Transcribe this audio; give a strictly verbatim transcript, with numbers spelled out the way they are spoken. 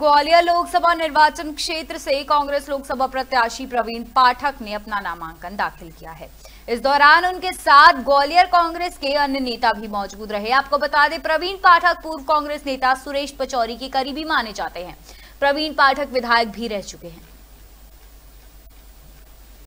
ग्वालियर लोकसभा निर्वाचन क्षेत्र से कांग्रेस लोकसभा प्रत्याशी प्रवीण पाठक ने अपना नामांकन दाखिल किया है। इस दौरान उनके साथ ग्वालियर कांग्रेस के अन्य नेता भी मौजूद रहे। आपको बता दें, प्रवीण पाठक पूर्व कांग्रेस नेता सुरेश पचौरी के करीबी माने जाते हैं। प्रवीण पाठक विधायक भी रह चुके हैं।